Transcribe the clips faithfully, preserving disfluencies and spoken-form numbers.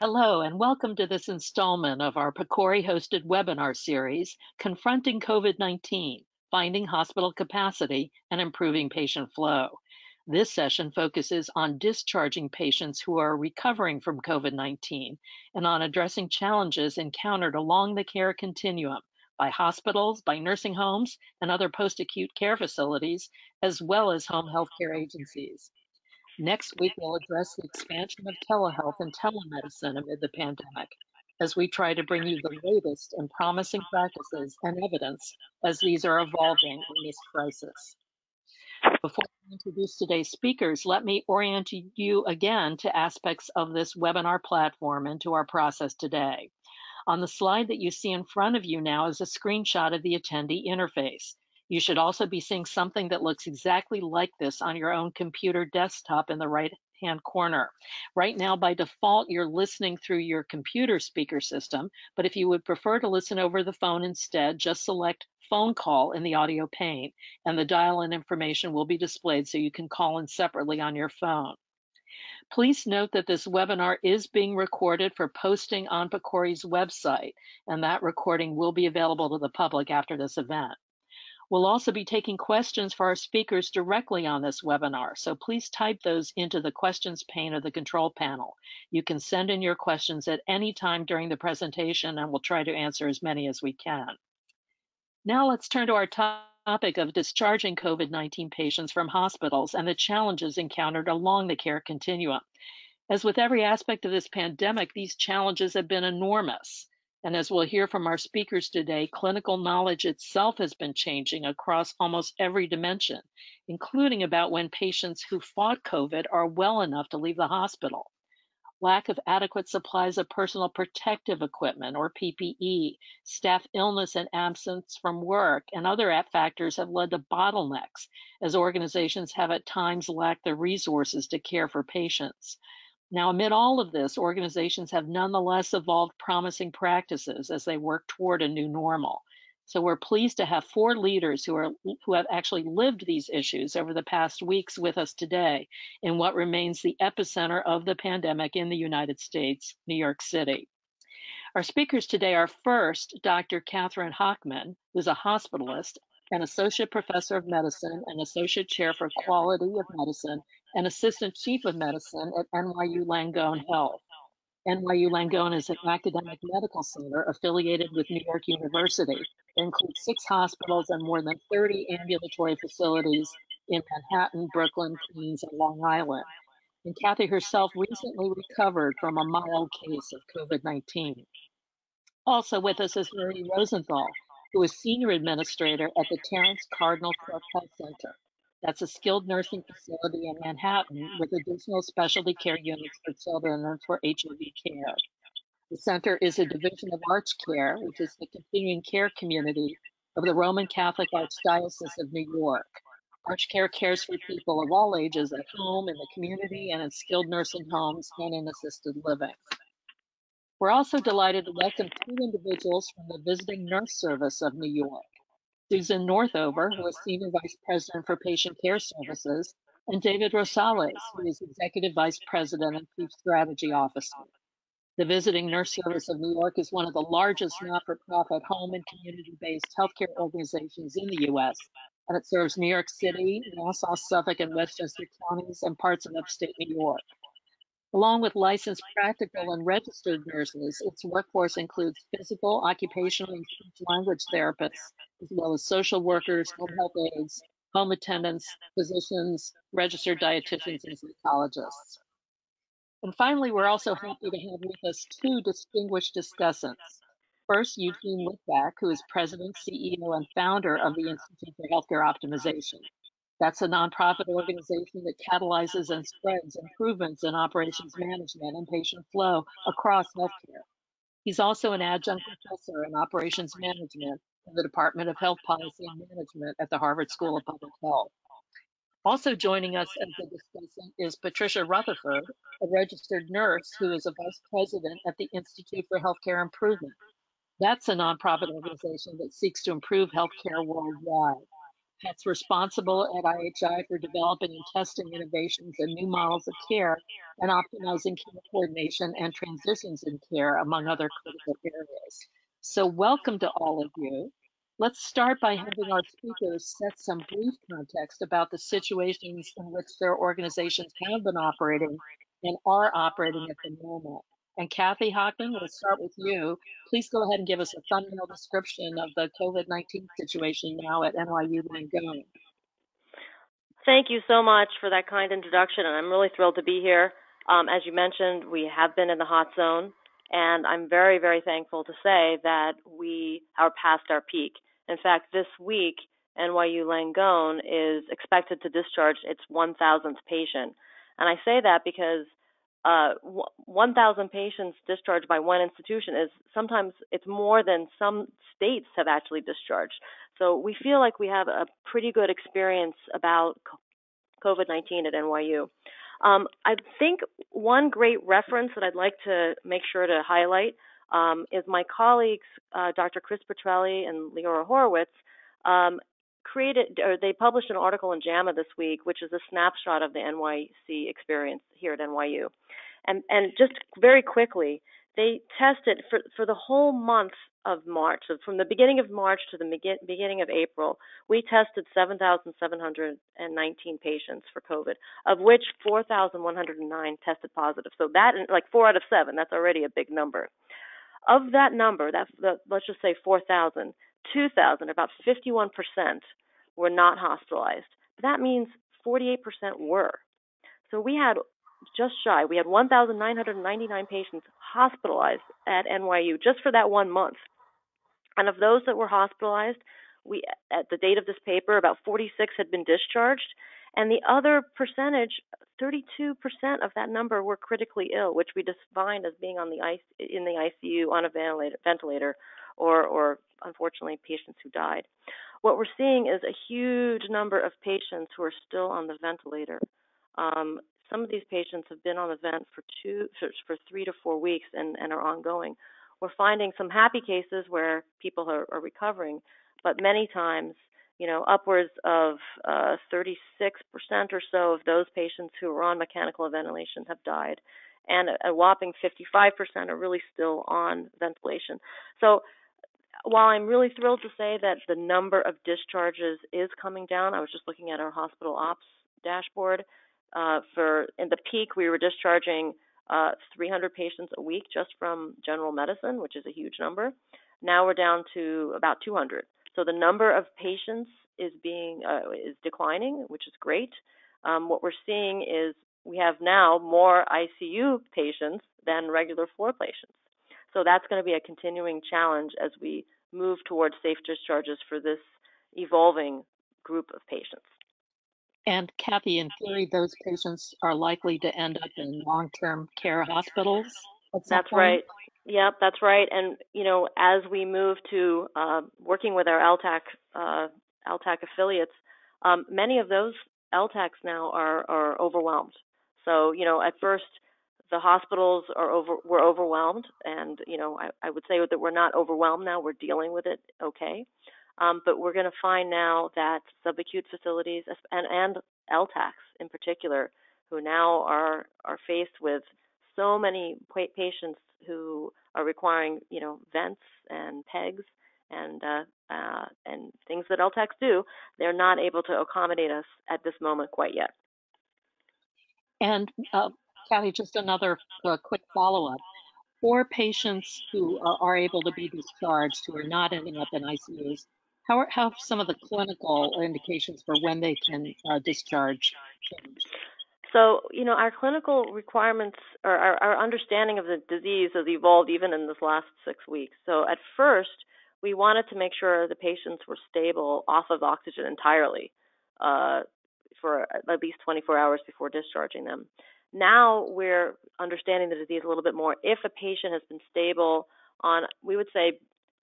Hello and welcome to this installment of our PCORI-hosted webinar series, Confronting COVID nineteen, Finding Hospital Capacity and Improving Patient Flow. This session focuses on discharging patients who are recovering from COVID nineteen and on addressing challenges encountered along the care continuum by hospitals, by nursing homes, and other post-acute care facilities, as well as home health care agencies. Next week, we'll address the expansion of telehealth and telemedicine amid the pandemic as we try to bring you the latest and promising practices and evidence as these are evolving in this crisis. Before I introduce today's speakers, let me orient you again to aspects of this webinar platform and to our process today. On the slide that you see in front of you now is a screenshot of the attendee interface. You should also be seeing something that looks exactly like this on your own computer desktop in the right-hand corner. Right now, by default, you're listening through your computer speaker system, but if you would prefer to listen over the phone instead, just select phone call in the audio pane, and the dial-in information will be displayed so you can call in separately on your phone. Please note that this webinar is being recorded for posting on PCORI's website, and that recording will be available to the public after this event. We'll also be taking questions for our speakers directly on this webinar, so please type those into the questions pane of the control panel. You can send in your questions at any time during the presentation, and we'll try to answer as many as we can. Now let's turn to our topic of discharging COVID nineteen patients from hospitals and the challenges encountered along the care continuum. As with every aspect of this pandemic, these challenges have been enormous. And as we'll hear from our speakers today, clinical knowledge itself has been changing across almost every dimension, including about when patients who fought COVID are well enough to leave the hospital. Lack of adequate supplies of personal protective equipment, or P P E, staff illness and absence from work, and other factors have led to bottlenecks, as organizations have at times lacked the resources to care for patients. Now, amid all of this, organizations have nonetheless evolved promising practices as they work toward a new normal. So we're pleased to have four leaders who are who have actually lived these issues over the past weeks with us today in what remains the epicenter of the pandemic in the United States, New York City. Our speakers today are first, Doctor Katherine Hochman, who's a hospitalist, an associate professor of medicine, an associate chair for quality of medicine, and assistant chief of medicine at N Y U Langone Health. N Y U Langone is an academic medical center affiliated with New York University. It includes six hospitals and more than thirty ambulatory facilities in Manhattan, Brooklyn, Queens, and Long Island. And Kathy herself recently recovered from a mild case of COVID nineteen. Also with us is Marie Rosenthal, who is senior administrator at the Terence Cardinal Cooke Health Center. That's a skilled nursing facility in Manhattan with additional specialty care units for children and for H I V care. The center is a division of ArchCare, which is the continuing care community of the Roman Catholic Archdiocese of New York. ArchCare cares for people of all ages at home, in the community, and in skilled nursing homes and in assisted living. We're also delighted to welcome two individuals from the Visiting Nurse Service of New York, Susan Northover, who is Senior Vice President for Patient Care Services, and David Rosales, who is Executive Vice President and Chief Strategy Officer. The Visiting Nurse Service of New York is one of the largest not-for-profit home and community-based healthcare organizations in the U S, and it serves New York City, Nassau, Suffolk, and Westchester counties, and parts of upstate New York. Along with licensed practical and registered nurses, its workforce includes physical, occupational, and speech language therapists, as well as social workers, home health aides, home attendants, physicians, registered dietitians, and psychologists. And finally, we're also happy to have with us two distinguished discussants. First, Eugene Litvak, who is President, C E O, and founder of the Institute for Healthcare Optimization. That's a nonprofit organization that catalyzes and spreads improvements in operations management and patient flow across healthcare. He's also an adjunct professor in operations management in the Department of Health Policy and Management at the Harvard School of Public Health. Also joining us as a discussant is Patricia Rutherford, a registered nurse who is a vice president at the Institute for Healthcare Improvement. That's a nonprofit organization that seeks to improve healthcare worldwide. that's responsible at I H I for developing and testing innovations and new models of care and optimizing care coordination and transitions in care, among other critical areas. So welcome to all of you. Let's start by having our speakers set some brief context about the situations in which their organizations have been operating and are operating at the moment. And Kathy Hochman, we'll start with you. Please go ahead and give us a thumbnail description of the COVID nineteen situation now at N Y U Langone. Thank you so much for that kind introduction, and I'm really thrilled to be here. Um, as you mentioned, we have been in the hot zone, and I'm very, very thankful to say that we are past our peak. In fact, this week, N Y U Langone is expected to discharge its one thousandth patient. And I say that because Uh, one thousand patients discharged by one institution is sometimes it's more than some states have actually discharged. So we feel like we have a pretty good experience about COVID nineteen at N Y U. Um, I think one great reference that I'd like to make sure to highlight um, is my colleagues, uh, Doctor Chris Petrelli and Leora Horowitz, um, created or they published an article in JAMA this week, which is a snapshot of the N Y C experience here at N Y U. And and just very quickly, they tested for, for the whole month of March, so from the beginning of March to the beginning of April, we tested seven thousand seven hundred nineteen patients for COVID, of which four thousand one hundred nine tested positive. So that, like four out of seven, that's already a big number. Of that number, that's the, let's just say four thousand, two thousand, about fifty-one percent were not hospitalized. That means forty-eight percent were. So we had just shy, we had one thousand nine hundred ninety-nine patients hospitalized at N Y U just for that one month. And of those that were hospitalized, we at the date of this paper, about forty-six had been discharged. And the other percentage, thirty-two percent of that number were critically ill, which we defined as being on the in the I C U on a ventilator, or, or unfortunately patients who died. What we're seeing is a huge number of patients who are still on the ventilator. Um, some of these patients have been on the vent for two, for three to four weeks and, and are ongoing. We're finding some happy cases where people are, are recovering, but many times, you know, upwards of uh, thirty-six percent or so of those patients who are on mechanical ventilation have died, and a, a whopping fifty-five percent are really still on ventilation. So while I'm really thrilled to say that the number of discharges is coming down, I was just looking at our hospital ops dashboard. Uh, for in the peak, we were discharging uh, three hundred patients a week just from general medicine, which is a huge number. Now we're down to about two hundred. So the number of patients is being uh, is declining, which is great. Um, what we're seeing is we have now more I C U patients than regular floor patients. So that's going to be a continuing challenge as we move towards safe discharges for this evolving group of patients. And Kathy, in theory, those patients are likely to end up in long-term care hospitals. That's right. Yep, that's right. And, you know, as we move to uh, working with our L TAC, uh, L TAC affiliates, um, many of those L TACs now are, are overwhelmed. So, you know, at first, the hospitals are over, we're overwhelmed, and, you know, I, I would say that we're not overwhelmed now. We're dealing with it okay. Um, but we're going to find now that subacute facilities and, and L TACs in particular, who now are, are faced with so many patients who are requiring, you know, vents and pegs and uh, uh, and things that L TACs do, they're not able to accommodate us at this moment quite yet. And uh Kathy, just another uh, quick follow-up. For patients who are, are able to be discharged, who are not ending up in I C Us, how are, how have some of the clinical indications for when they can uh, discharge changed? So, you know, our clinical requirements or our, our understanding of the disease has evolved even in this last six weeks. So at first, we wanted to make sure the patients were stable off of oxygen entirely uh, for at least twenty-four hours before discharging them. Now we're understanding the disease a little bit more. If a patient has been stable on, we would say,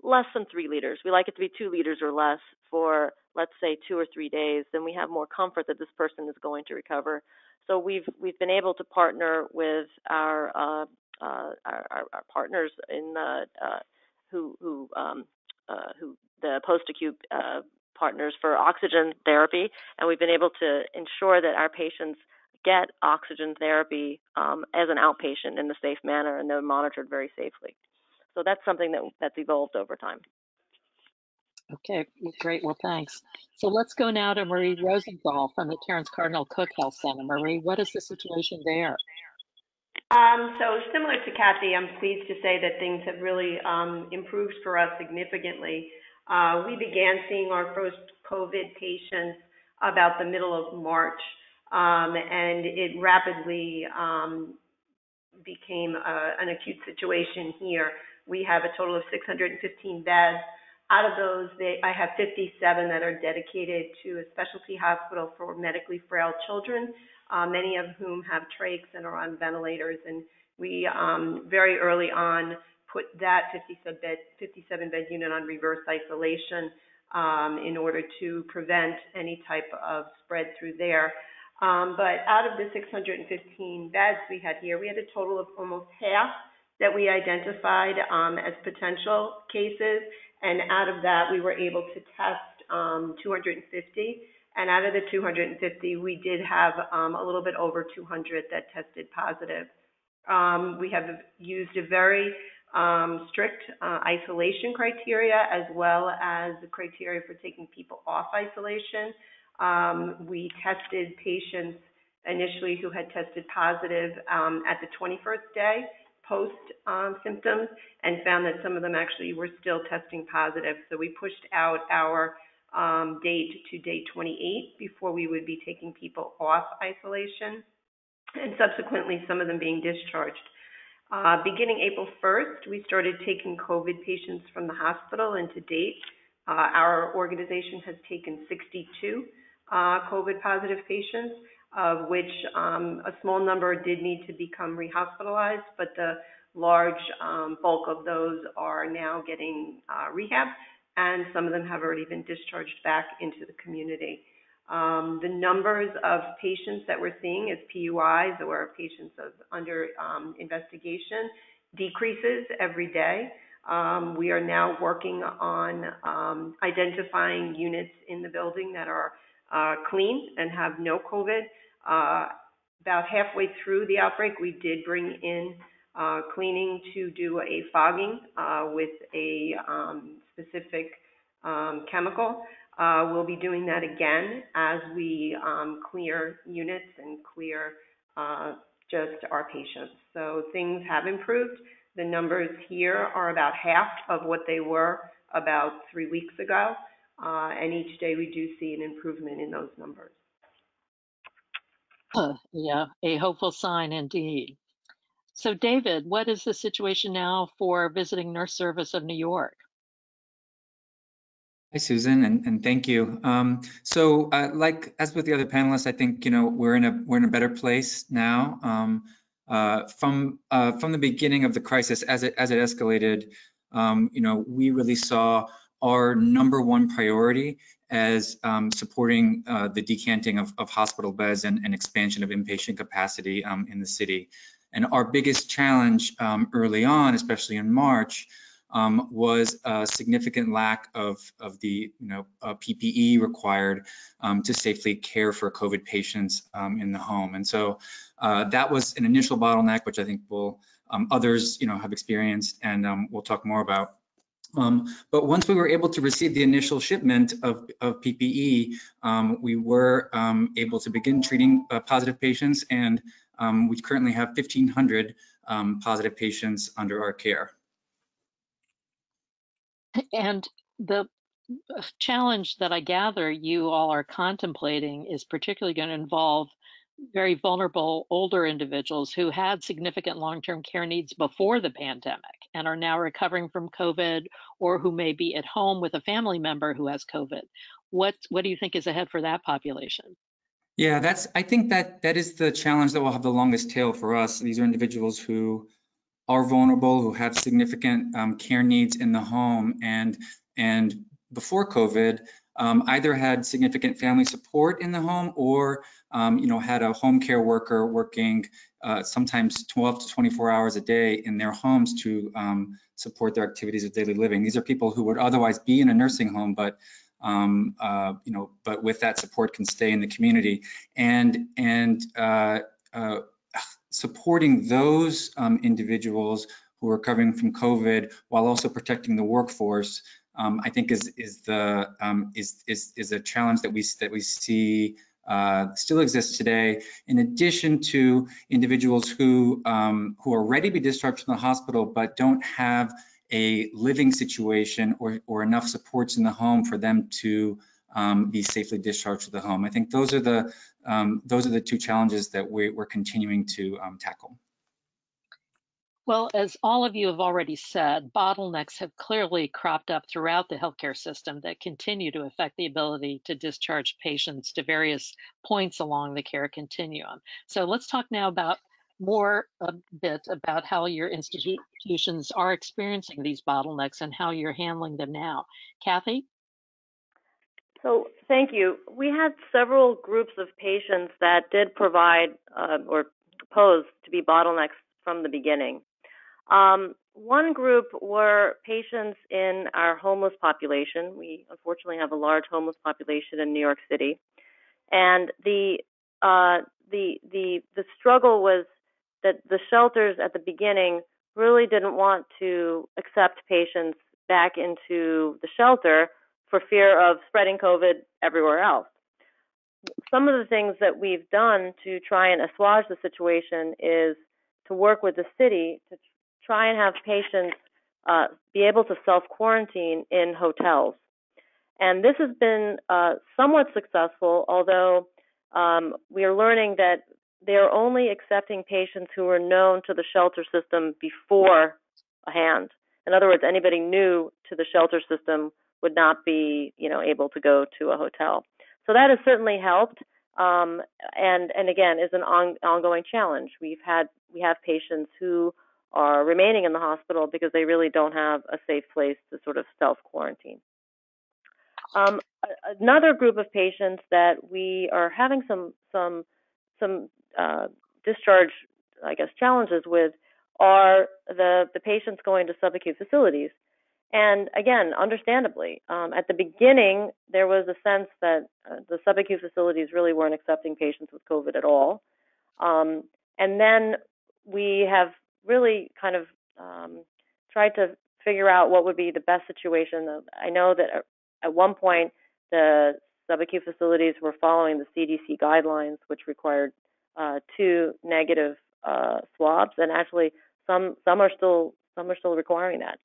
less than three liters, we like it to be two liters or less for, let's say, two or three days, then we have more comfort that this person is going to recover. So we've we've been able to partner with our uh, uh, our, our partners in uh, uh, who who um, uh, who the post-acute uh, partners for oxygen therapy, and we've been able to ensure that our patients get oxygen therapy um, as an outpatient in a safe manner, and they're monitored very safely. So that's something that, that's evolved over time. Okay, well, great. Well, thanks. So let's go now to Marie Rosenthal from the Terence Cardinal Cooke Health Center. Marie, what is the situation there? Um, so similar to Kathy, I'm pleased to say that things have really um, improved for us significantly. Uh, we began seeing our first COVID patients about the middle of March, um, and it rapidly um, became a, an acute situation here. We have a total of six hundred fifteen beds. Out of those, they, I have fifty-seven that are dedicated to a specialty hospital for medically frail children, uh, many of whom have trachs and are on ventilators. And we um, very early on put that fifty-seven bed, fifty-seven bed unit on reverse isolation um, in order to prevent any type of spread through there. Um, but out of the six hundred fifteen beds we had here, we had a total of almost half that we identified um, as potential cases. And out of that, we were able to test um, two hundred fifty. And out of the two hundred fifty, we did have um, a little bit over two hundred that tested positive. Um, we have used a very um, strict uh, isolation criteria, as well as the criteria for taking people off isolation. Um, we tested patients initially who had tested positive um, at the twenty-first day post um, symptoms, and found that some of them actually were still testing positive. So we pushed out our um, date to day twenty-eight before we would be taking people off isolation, and subsequently some of them being discharged. Uh, beginning April first, we started taking COVID patients from the hospital, and to date, uh, our organization has taken sixty-two uh, COVID positive patients, of which um, a small number did need to become rehospitalized, but the large um, bulk of those are now getting uh, rehab, and some of them have already been discharged back into the community. Um, the numbers of patients that we're seeing as P U Is, or patients of under um, investigation, decreases every day. Um, we are now working on um, identifying units in the building that are uh, clean and have no COVID. Uh, about halfway through the outbreak, we did bring in uh, cleaning to do a fogging uh, with a um, specific um, chemical. Uh, we'll be doing that again as we um, clear units and clear uh, just our patients. So things have improved. The numbers here are about half of what they were about three weeks ago, uh, and each day we do see an improvement in those numbers. Uh, yeah, a hopeful sign indeed. So David, what is the situation now for Visiting Nurse Service of New York? Hi, Susan, and, and thank you. Um, so uh, like, as with the other panelists, I think, you know, we're in a, we're in a better place now. Um, uh, from, uh, from the beginning of the crisis, as it, as it escalated, um, you know, we really saw our number one priority as um, supporting uh, the decanting of, of hospital beds and, and expansion of inpatient capacity um, in the city. And our biggest challenge um, early on, especially in March, um, was a significant lack of, of the you know, uh, P P E required um, to safely care for COVID patients um, in the home. And so uh, that was an initial bottleneck, which I think we'll, um, others you know, have experienced, and um, we'll talk more about. Um, but once we were able to receive the initial shipment of, of P P E, um, we were um, able to begin treating uh, positive patients, and um, we currently have fifteen hundred um, positive patients under our care. And the challenge that I gather you all are contemplating is particularly going to involve very vulnerable older individuals who had significant long-term care needs before the pandemic and are now recovering from COVID, or who may be at home with a family member who has COVID. What, what do you think is ahead for that population? Yeah, that's, I think that that is the challenge that will have the longest tail for us. These are individuals who are vulnerable, who have significant um, care needs in the home, and, and before COVID, Um, either had significant family support in the home, or um, you know, had a home care worker working uh, sometimes twelve to twenty-four hours a day in their homes to um, support their activities of daily living. These are people who would otherwise be in a nursing home, but um, uh, you know, but with that, support can stay in the community. And, and uh, uh, supporting those um, individuals who are recovering from COVID while also protecting the workforce, um, I think is is the um, is is is a challenge that we that we see uh, still exists today. In addition to individuals who um, who are ready to be discharged from the hospital but don't have a living situation or or enough supports in the home for them to um, be safely discharged to the home. I think those are the um, those are the two challenges that we, we're continuing to um, tackle. Well, as all of you have already said, bottlenecks have clearly cropped up throughout the healthcare system that continue to affect the ability to discharge patients to various points along the care continuum. So let's talk now about more a bit about how your institutions are experiencing these bottlenecks and how you're handling them now. Kathy? So thank you. We had several groups of patients that did provide uh, or pose to be bottlenecks from the beginning. Um, one group were patients in our homeless population. We unfortunately have a large homeless population in New York City, and the uh, the the the struggle was that the shelters at the beginning really didn't want to accept patients back into the shelter for fear of spreading COVID everywhere else. Some of the things that we've done to try and assuage the situation is to work with the city to try and have patients uh, be able to self-quarantine in hotels. And this has been uh, somewhat successful, although um, we are learning that they are only accepting patients who were known to the shelter system beforehand. In other words, anybody new to the shelter system would not be, you know, able to go to a hotel. So that has certainly helped. Um, and, and again, is an on, ongoing challenge. We've had, we have patients who are remaining in the hospital because they really don't have a safe place to sort of self-quarantine. Um, another group of patients that we are having some, some, some uh, discharge, I guess, challenges with are the, the patients going to subacute facilities. And again, understandably, um, at the beginning, there was a sense that uh, the subacute facilities really weren't accepting patients with COVID at all. Um, and then we have really kind of um, tried to figure out what would be the best situation. I know that at one point, the subacute facilities were following the C D C guidelines, which required uh, two negative uh, swabs. And actually, some, some, are still, some are still requiring that.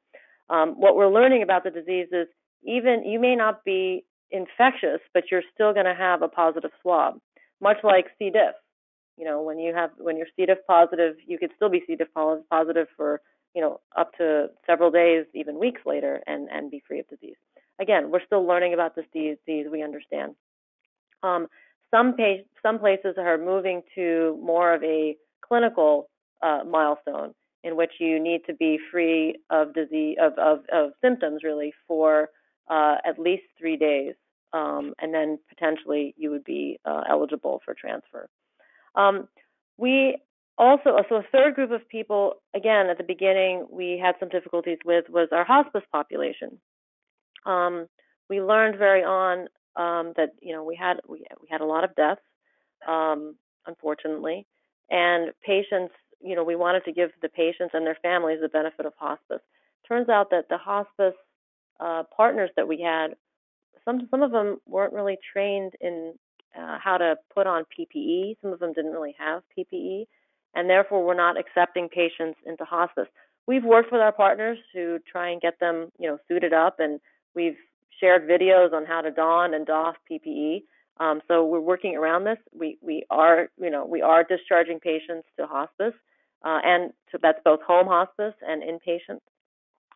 Um, what we're learning about the disease is even you may not be infectious, but you're still going to have a positive swab, much like C. diff. You know, when you have when you're C. diff positive, you could still be C. diff positive for, you know, up to several days, even weeks later, and and be free of disease. Again, we're still learning about this disease. We understand. Um, some pa- some places are moving to more of a clinical uh, milestone, in which you need to be free of disease of, of, of symptoms really for uh, at least three days, um, and then potentially you would be uh, eligible for transfer. Um, we also, so a third group of people, again, at the beginning we had some difficulties with was our hospice population. Um, we learned very on um, that, you know, we had we, we had a lot of deaths, um, unfortunately, and patients. You know, we wanted to give the patients and their families the benefit of hospice. Turns out that the hospice uh, partners that we had, some some of them weren't really trained in uh, how to put on P P E. Some of them didn't really have P P E, and therefore were not accepting patients into hospice. We've worked with our partners to try and get them, you know, suited up, and we've shared videos on how to don and doff P P E. Um, so we're working around this. We we are, you know, we are discharging patients to hospice. Uh, and so that's both home hospice and inpatient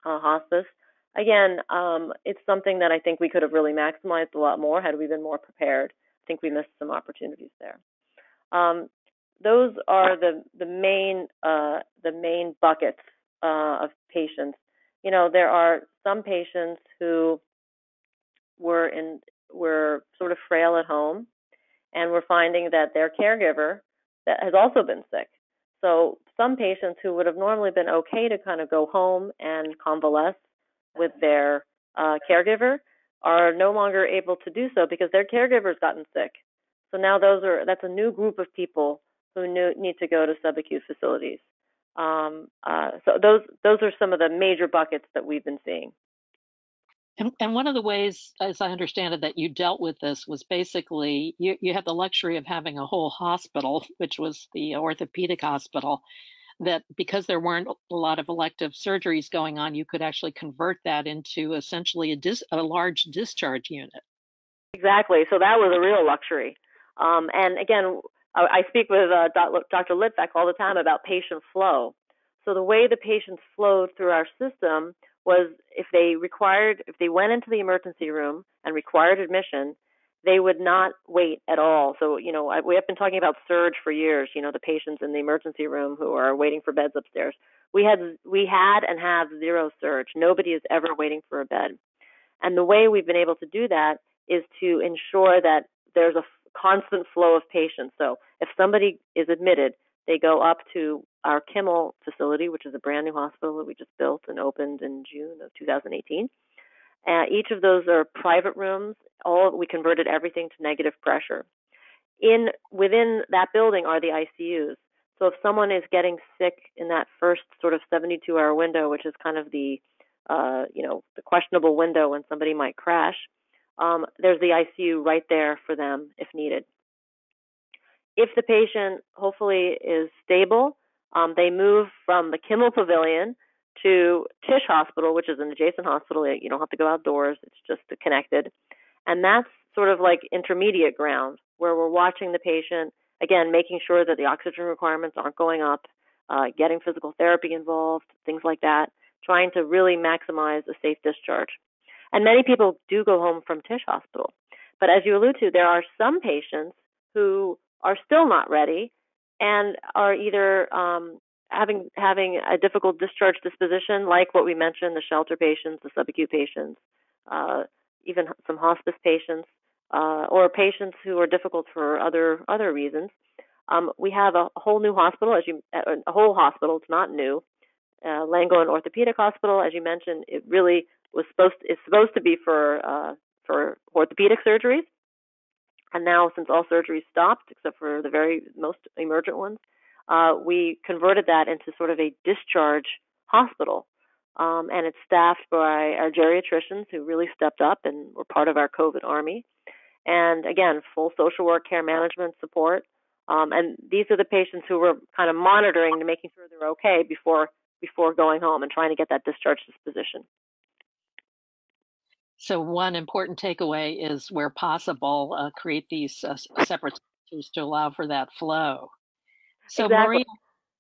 uh, hospice. Again, um, it's something that I think we could have really maximized a lot more had we been more prepared. I think we missed some opportunities there. Um, those are the the main uh, the main buckets uh, of patients. You know, there are some patients who were in were sort of frail at home, and we're finding that their caregiver that has also been sick. So some patients who would have normally been okay to kind of go home and convalesce with their uh, caregiver are no longer able to do so because their caregiver's gotten sick. So now those are that's a new group of people who new, need to go to subacute facilities. Um, uh, so those those are some of the major buckets that we've been seeing. And, and one of the ways, as I understand it, that you dealt with this was basically you, you had the luxury of having a whole hospital, which was the orthopedic hospital, that because there weren't a lot of elective surgeries going on, you could actually convert that into essentially a, dis, a large discharge unit. Exactly. So that was a real luxury. Um, and again, I speak with uh, Doctor Litvak all the time about patient flow. So the way the patients flowed through our system was if they required, if they went into the emergency room and required admission, they would not wait at all. So, you know, I, we have been talking about surge for years, you know, the patients in the emergency room who are waiting for beds upstairs. We had, we had and have zero surge. Nobody is ever waiting for a bed. And the way we've been able to do that is to ensure that there's a constant flow of patients. So if somebody is admitted, they go up to our Kimmel facility, which is a brand new hospital that we just built and opened in June of two thousand eighteen. Uh, each of those are private rooms. All we converted everything to negative pressure. In within that building are the I C Us. So if someone is getting sick in that first sort of seventy-two hour window, which is kind of the uh, you know the questionable window when somebody might crash, um, there's the I C U right there for them if needed. If the patient hopefully is stable, um, they move from the Kimmel Pavilion to Tisch Hospital, which is an adjacent hospital. You don't have to go outdoors. It's just connected. And that's sort of like intermediate ground where we're watching the patient, again, making sure that the oxygen requirements aren't going up, uh, getting physical therapy involved, things like that, trying to really maximize a safe discharge. And many people do go home from Tisch Hospital. But as you allude to, there are some patients who are still not ready and are either um, having having a difficult discharge disposition, like what we mentioned, the shelter patients, the subacute patients, uh, even some hospice patients, uh, or patients who are difficult for other other reasons. Um, we have a whole new hospital, as you a whole hospital. It's not new. Uh, Langone Orthopedic Hospital, as you mentioned, it really was supposed to, it's supposed to be for uh, for orthopedic surgeries. And now, since all surgeries stopped, except for the very most emergent ones, uh, we converted that into sort of a discharge hospital. Um, and it's staffed by our geriatricians who really stepped up and were part of our COVID army. And again, full social work care management support. Um, and these are the patients who were kind of monitoring and making sure they're okay before before going home and trying to get that discharge disposition. So one important takeaway is, where possible, uh, create these uh, separate structures to allow for that flow. So exactly. Marie,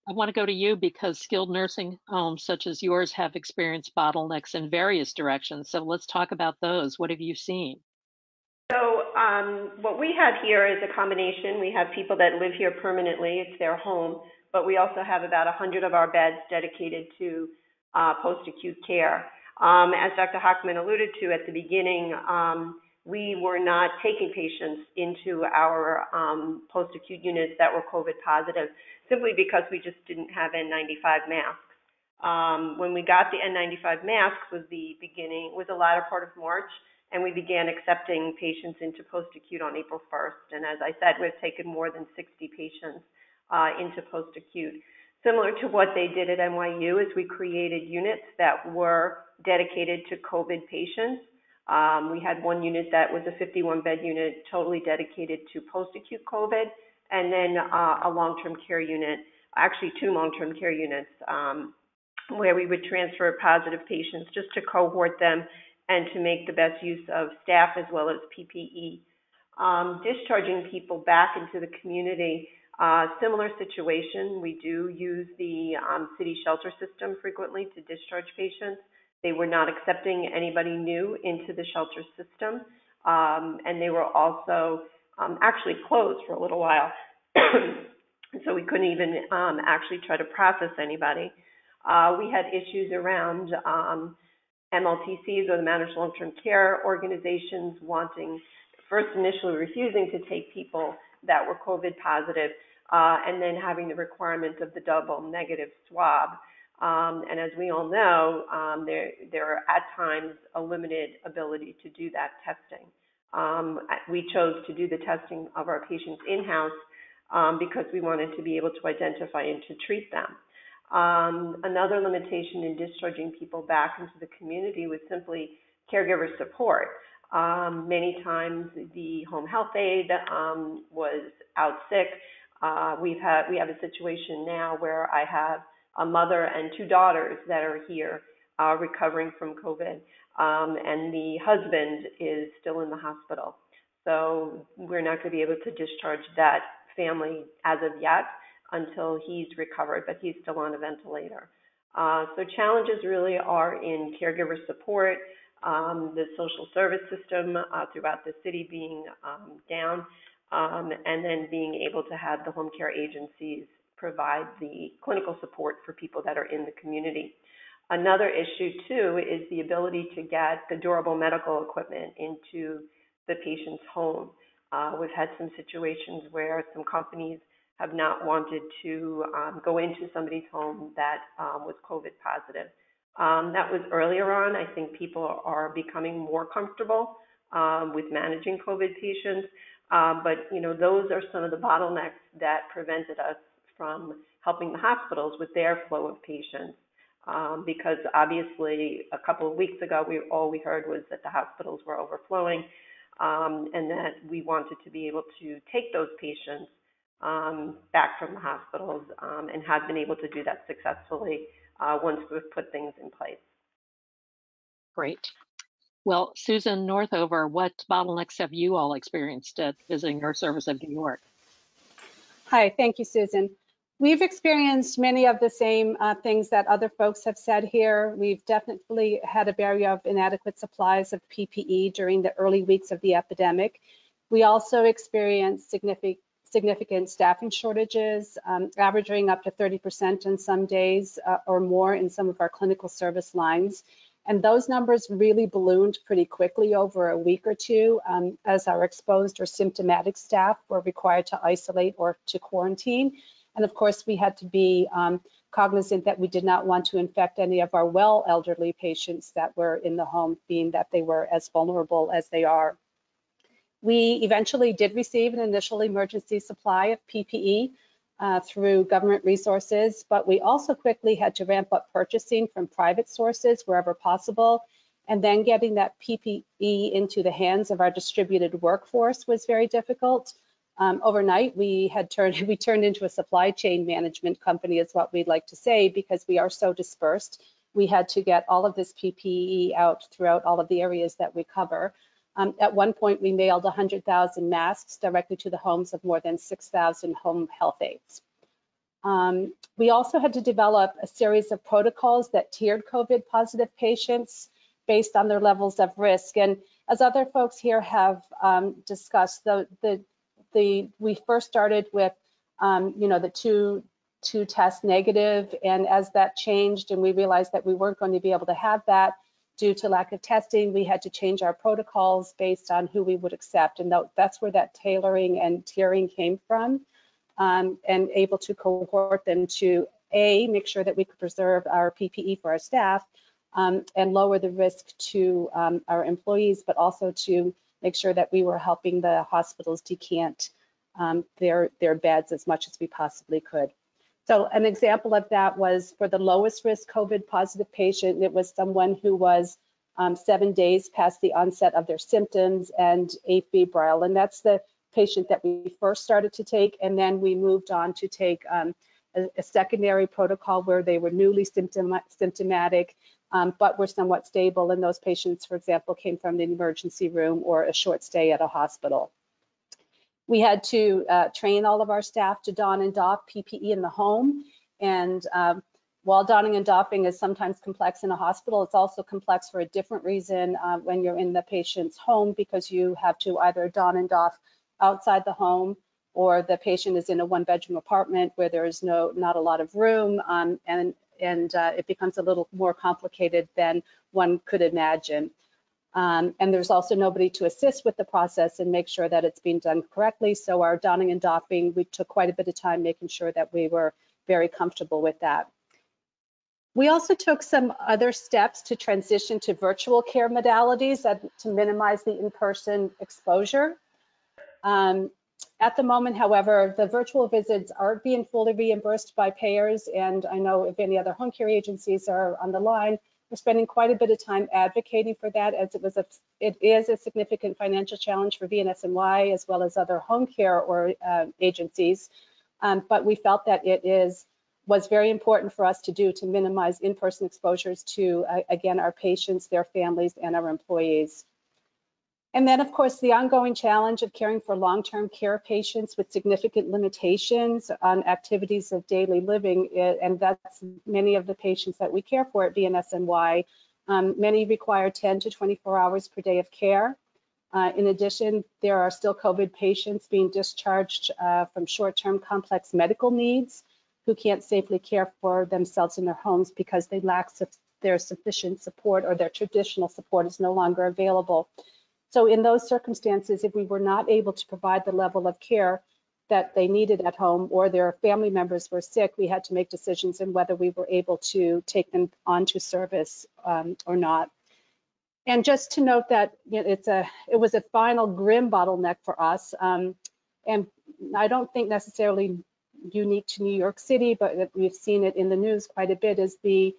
I want to go to you because skilled nursing homes such as yours have experienced bottlenecks in various directions. So let's talk about those. What have you seen? So um, what we have here is a combination. We have people that live here permanently. It's their home. But we also have about one hundred of our beds dedicated to uh, post-acute care. Um, as Doctor Hochman alluded to at the beginning, um, we were not taking patients into our um, post-acute units that were COVID positive, simply because we just didn't have N ninety-five masks. Um, when we got the N ninety-five masks was the beginning, was the latter part of March, and we began accepting patients into post-acute on April first. And as I said, we've taken more than sixty patients uh, into post-acute. Similar to what they did at N Y U is we created units that were dedicated to COVID patients. Um, we had one unit that was a fifty-one bed unit totally dedicated to post-acute COVID, and then uh, a long-term care unit, actually two long-term care units, um, where we would transfer positive patients just to cohort them and to make the best use of staff as well as P P E. Um, discharging people back into the community, uh, similar situation. We do use the um, city shelter system frequently to discharge patients. They were not accepting anybody new into the shelter system, um, and they were also um, actually closed for a little while, so we couldn't even um, actually try to process anybody. Uh, we had issues around um, M L T Cs, or the Managed Long-Term Care Organizations, wanting, first initially refusing to take people that were COVID positive, uh, and then having the requirement of the double negative swab. Um, and as we all know, um, there, there are at times a limited ability to do that testing. Um, we chose to do the testing of our patients in-house um, because we wanted to be able to identify and to treat them. Um, another limitation in discharging people back into the community was simply caregiver support. Um, many times the home health aide um, was out sick. Uh, we've had, we have a situation now where I have a mother and two daughters that are here uh, recovering from COVID, um, and the husband is still in the hospital. So we're not going to be able to discharge that family as of yet until he's recovered, but he's still on a ventilator. Uh, so challenges really are in caregiver support, um, the social service system uh, throughout the city being um, down, um, and then being able to have the home care agencies provide the clinical support for people that are in the community. Another issue, too, is the ability to get the durable medical equipment into the patient's home. Uh, we've had some situations where some companies have not wanted to um, go into somebody's home that um, was COVID positive. Um, that was earlier on. I think people are becoming more comfortable um, with managing COVID patients, uh, but you know, those are some of the bottlenecks that prevented us from helping the hospitals with their flow of patients, um, because obviously a couple of weeks ago, we all we heard was that the hospitals were overflowing, um, and that we wanted to be able to take those patients Um, back from the hospitals, um, and have been able to do that successfully uh, once we've put things in place. Great. Well, Susan Northover, what bottlenecks have you all experienced at Visiting Nurse Service of New York? Hi, thank you, Susan. We've experienced many of the same uh, things that other folks have said here. We've definitely had a barrier of inadequate supplies of P P E during the early weeks of the epidemic. We also experienced significant significant staffing shortages, um, averaging up to thirty percent in some days uh, or more in some of our clinical service lines. And those numbers really ballooned pretty quickly over a week or two, um, as our exposed or symptomatic staff were required to isolate or to quarantine. And of course, we had to be um, cognizant that we did not want to infect any of our well elderly patients that were in the home, being that they were as vulnerable as they are. We eventually did receive an initial emergency supply of P P E uh, through government resources, but we also quickly had to ramp up purchasing from private sources wherever possible, and then getting that P P E into the hands of our distributed workforce was very difficult. Um, overnight, we had turned we turned into a supply chain management company, is what we'd like to say, because we are so dispersed. We had to get all of this P P E out throughout all of the areas that we cover. Um, at one point, we mailed one hundred thousand masks directly to the homes of more than six thousand home health aides. Um, we also had to develop a series of protocols that tiered COVID positive patients based on their levels of risk. And as other folks here have um, discussed, the, the, the, we first started with um, you know, the two, two test negative, and as that changed and we realized that we weren't going to be able to have that, due to lack of testing, we had to change our protocols based on who we would accept. And that's where that tailoring and tiering came from, um, and able to cohort them to, A, make sure that we could preserve our P P E for our staff, um, and lower the risk to um, our employees, but also to make sure that we were helping the hospitals decant um, their, their beds as much as we possibly could. So an example of that was for the lowest risk COVID positive patient, it was someone who was um, seven days past the onset of their symptoms and afebrile. And that's the patient that we first started to take. And then we moved on to take um, a, a secondary protocol where they were newly symptom symptomatic, um, but were somewhat stable. And those patients, for example, came from the emergency room or a short stay at a hospital. We had to uh, train all of our staff to don and doff P P E in the home. And um, while donning and doffing is sometimes complex in a hospital, it's also complex for a different reason uh, when you're in the patient's home, because you have to either don and doff outside the home, or the patient is in a one-bedroom apartment where there is no not a lot of room, um, and, and uh, it becomes a little more complicated than one could imagine. Um, and there's also nobody to assist with the process and make sure that it's being done correctly. So our donning and doffing, we took quite a bit of time making sure that we were very comfortable with that. We also took some other steps to transition to virtual care modalities to minimize the in-person exposure. Um, at the moment, however, the virtual visits aren't being fully reimbursed by payers, and I know if any other home care agencies are on the line, we're spending quite a bit of time advocating for that, as it was a, it is a significant financial challenge for V N S M Y as well as other home care or uh, agencies, um, but we felt that it is was very important for us to do to minimize in-person exposures to, uh, again, our patients, their families, and our employees. And then, of course, the ongoing challenge of caring for long-term care patients with significant limitations on activities of daily living, and that's many of the patients that we care for at V N S N Y. Um, many require ten to twenty-four hours per day of care. Uh, in addition, there are still COVID patients being discharged uh, from short-term complex medical needs who can't safely care for themselves in their homes because they lack su- their sufficient support, or their traditional support is no longer available. So in those circumstances, if we were not able to provide the level of care that they needed at home, or their family members were sick, we had to make decisions on whether we were able to take them onto service um, or not. And just to note that you know, it's a, it was a final grim bottleneck for us. Um, and I don't think necessarily unique to New York City, but we've seen it in the news quite a bit, is the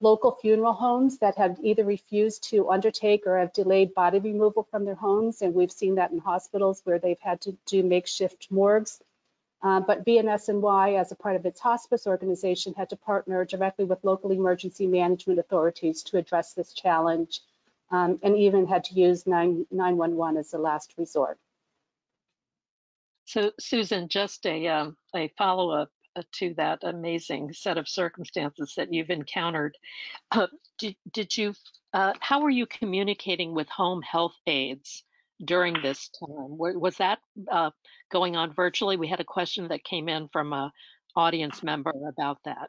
local funeral homes that have either refused to undertake or have delayed body removal from their homes, and we've seen that in hospitals where they've had to do makeshift morgues. Uh, but V N S N Y, as a part of its hospice organization, had to partner directly with local emergency management authorities to address this challenge, um, and even had to use nine one one as the last resort. So, Susan, just a, um, a follow-up to that amazing set of circumstances that you've encountered. Uh, did, did you, uh, how were you communicating with home health aides during this time? Was that uh, going on virtually? We had a question that came in from an audience member about that.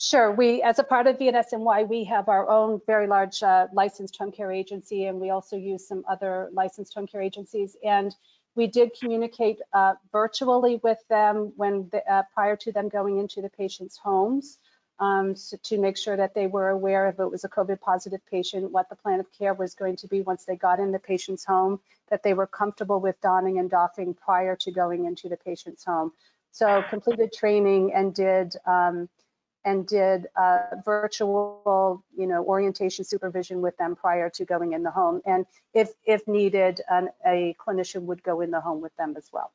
Sure, we, as a part of V N S N Y, we have our own very large uh, licensed home care agency, and we also use some other licensed home care agencies. And we did communicate uh, virtually with them when the, uh, prior to them going into the patient's homes, um, so to make sure that they were aware if it was a COVID positive patient, what the plan of care was going to be once they got in the patient's home, that they were comfortable with donning and doffing prior to going into the patient's home. So completed training and did um, and did uh, virtual, you know, orientation supervision with them prior to going in the home. And if, if needed, an, a clinician would go in the home with them as well.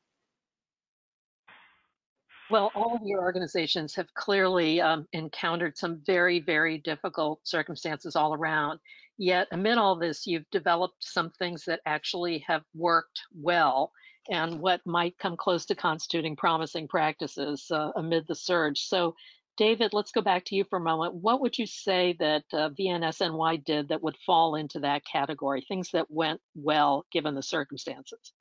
Well, all of your organizations have clearly um, encountered some very, very difficult circumstances all around. Yet amid all this, you've developed some things that actually have worked well and what might come close to constituting promising practices uh, amid the surge. So, David, let's go back to you for a moment. What would you say that uh, V N S N Y did that would fall into that category, things that went well given the circumstances?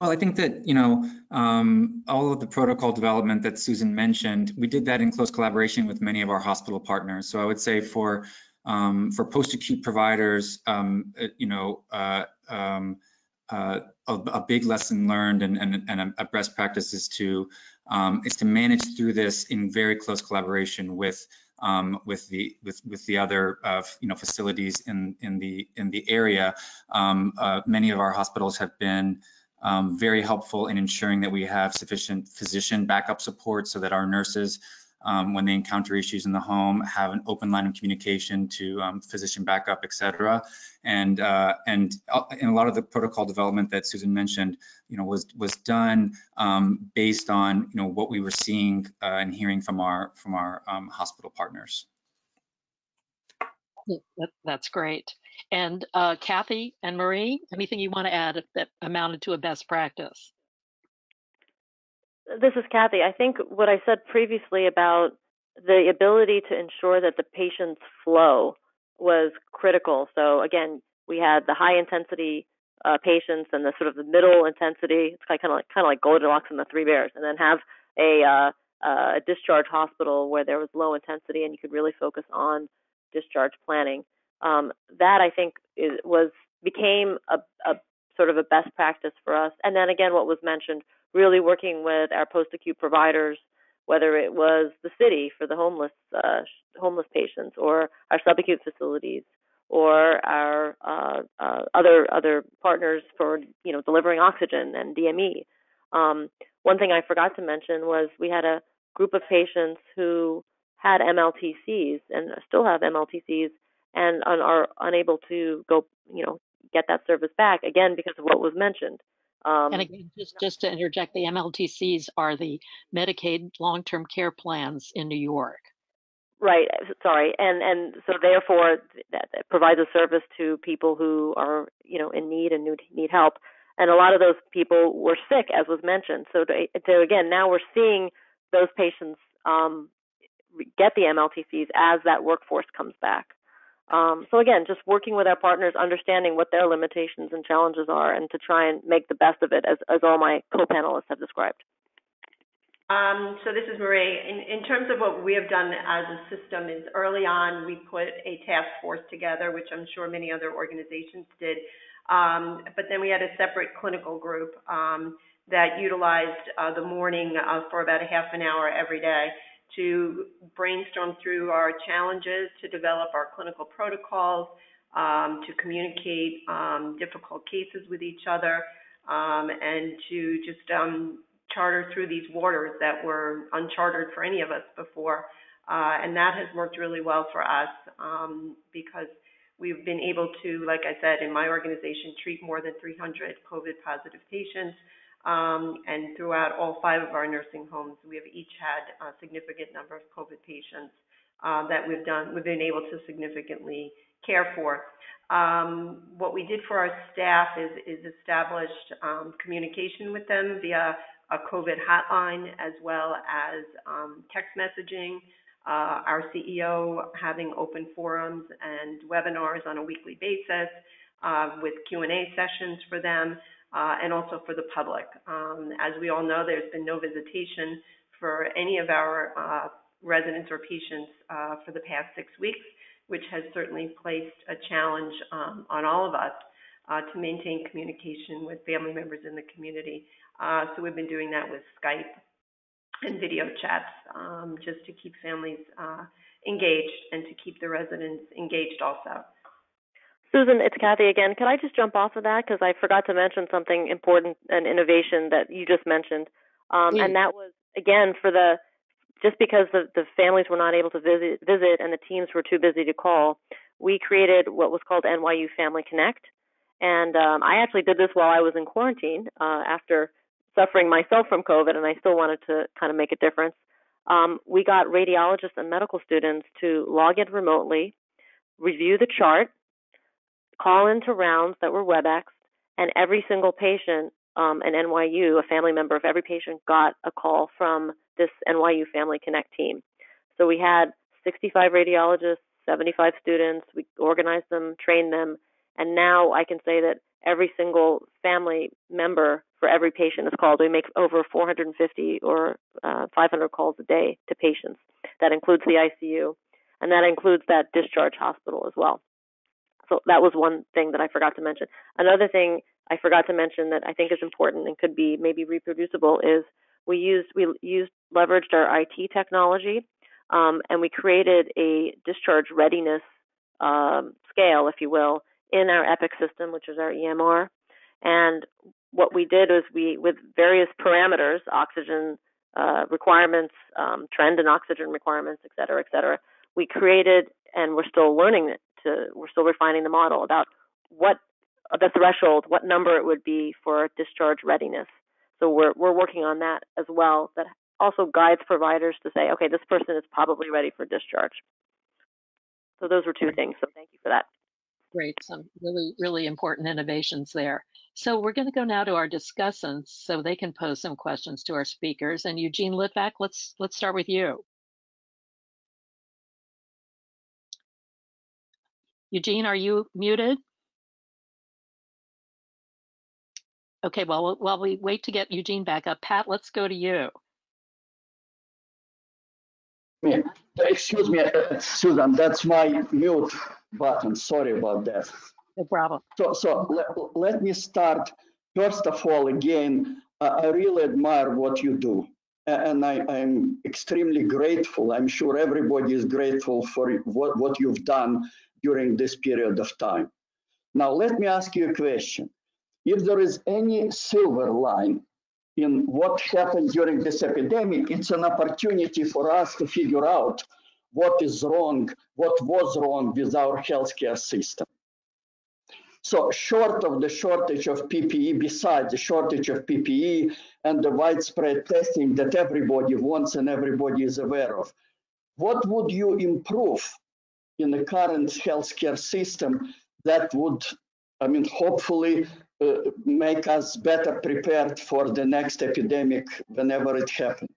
Well, I think that, you know, um, all of the protocol development that Susan mentioned, we did that in close collaboration with many of our hospital partners. So I would say for um, for post-acute providers, um, you know, uh, um, Uh, a, a big lesson learned and, and, and a, a best practice is to um, is to manage through this in very close collaboration with um, with the with with the other uh, you know facilities in in the in the area. Um, uh, many of our hospitals have been um, very helpful in ensuring that we have sufficient physician backup support so that our nurses, Um, when they encounter issues in the home, have an open line of communication to um, physician backup, et cetera. And, uh, and, and a lot of the protocol development that Susan mentioned, you know, was, was done um, based on, you know, what we were seeing uh, and hearing from our, from our um, hospital partners. That's great. And uh, Kathy and Marie, anything you want to add that amounted to a best practice? This is Kathy. I think what I said previously about the ability to ensure that the patient's flow was critical. So again, we had the high intensity uh, patients and the sort of the middle intensity. It's kind of like kind of like Goldilocks and the Three Bears, and then have a, uh, a discharge hospital where there was low intensity and you could really focus on discharge planning. Um, that I think is, was became a, a sort of a best practice for us. And then again, what was mentioned, really working with our post-acute providers, whether it was the city for the homeless uh, homeless patients, or our subacute facilities, or our uh, uh, other other partners for you know delivering oxygen and D M E. Um, one thing I forgot to mention was we had a group of patients who had M L T Cs and still have M L T Cs and are unable to go you know get that service back, again because of what was mentioned. Um, and again, just, just to interject, the M L T Cs are the Medicaid long-term care plans in New York. Right. Sorry. And and so therefore, that, that provides a service to people who are, you know, in need and need help. And a lot of those people were sick, as was mentioned. So, to, to, again, now we're seeing those patients um, get the M L T Cs as that workforce comes back. Um, so again, just working with our partners, understanding what their limitations and challenges are, and to try and make the best of it, as, as all my co-panelists have described. Um, so this is Marie. In, in terms of what we have done as a system is early on, we put a task force together, which I'm sure many other organizations did, um, but then we had a separate clinical group um, that utilized uh, the morning uh, for about a half an hour every day to brainstorm through our challenges, to develop our clinical protocols, um, to communicate um, difficult cases with each other, um, and to just um, charter through these waters that were uncharted for any of us before. Uh, and that has worked really well for us um, because we've been able to, like I said, in my organization, treat more than three hundred COVID-positive patients. Um, and throughout all five of our nursing homes, we have each had a significant number of COVID patients uh, that we've done, we've been able to significantly care for. Um, what we did for our staff is, is established um, communication with them via a COVID hotline, as well as um, text messaging, uh, our C E O having open forums and webinars on a weekly basis uh, with Q and A sessions for them. Uh, and also for the public. Um, as we all know, there's been no visitation for any of our uh, residents or patients uh, for the past six weeks, which has certainly placed a challenge um, on all of us uh, to maintain communication with family members in the community. Uh, so we've been doing that with Skype and video chats um, just to keep families uh, engaged and to keep the residents engaged also. Susan, it's Kathy again. Can I just jump off of that? Because I forgot to mention something important and innovation that you just mentioned. Um, mm. And that was, again, for the just because the, the families were not able to visit, visit and the teams were too busy to call, we created what was called N Y U Family Connect. And um, I actually did this while I was in quarantine uh, after suffering myself from COVID, and I still wanted to kind of make a difference. Um, we got radiologists and medical students to log in remotely, review the chart, call into rounds that were WebEx, and every single patient um, at N Y U, a family member of every patient, got a call from this N Y U Family Connect team. So we had sixty-five radiologists, seventy-five students. We organized them, trained them, and now I can say that every single family member for every patient is called. We make over four hundred fifty or uh, five hundred calls a day to patients. That includes the I C U, and that includes that discharge hospital as well. So that was one thing that I forgot to mention. Another thing I forgot to mention that I think is important and could be maybe reproducible is we used we used leveraged our I T technology, um, and we created a discharge readiness um, scale, if you will, in our EPIC system, which is our E M R. And what we did is we, with various parameters, oxygen uh, requirements, um, trend in oxygen requirements, et cetera, et cetera, we created, and we're still learning it. To, we're still refining the model about what the threshold, what number it would be for discharge readiness. So we're we're working on that as well. That also guides providers to say, okay, this person is probably ready for discharge. So those were two things. So thank you for that. Great, some really, really important innovations there. So we're going to go now to our discussants so they can pose some questions to our speakers. And Eugene Litvak, let's let's start with you. Eugene, are you muted? Okay, well, while we wait to get Eugene back up, Pat, let's go to you. Me. Excuse me, Susan, that's my mute button. Sorry about that. No problem. So, so let, let me start. First of all, again, uh, I really admire what you do. And I, I'm extremely grateful. I'm sure everybody is grateful for what, what you've done during this period of time. Now, let me ask you a question. If there is any silver line in what happened during this epidemic, it's an opportunity for us to figure out what is wrong, what was wrong with our healthcare system. So short of the shortage of P P E, besides the shortage of P P E and the widespread testing that everybody wants and everybody is aware of, what would you improve in the current healthcare system that would, I mean, hopefully uh, make us better prepared for the next epidemic whenever it happens?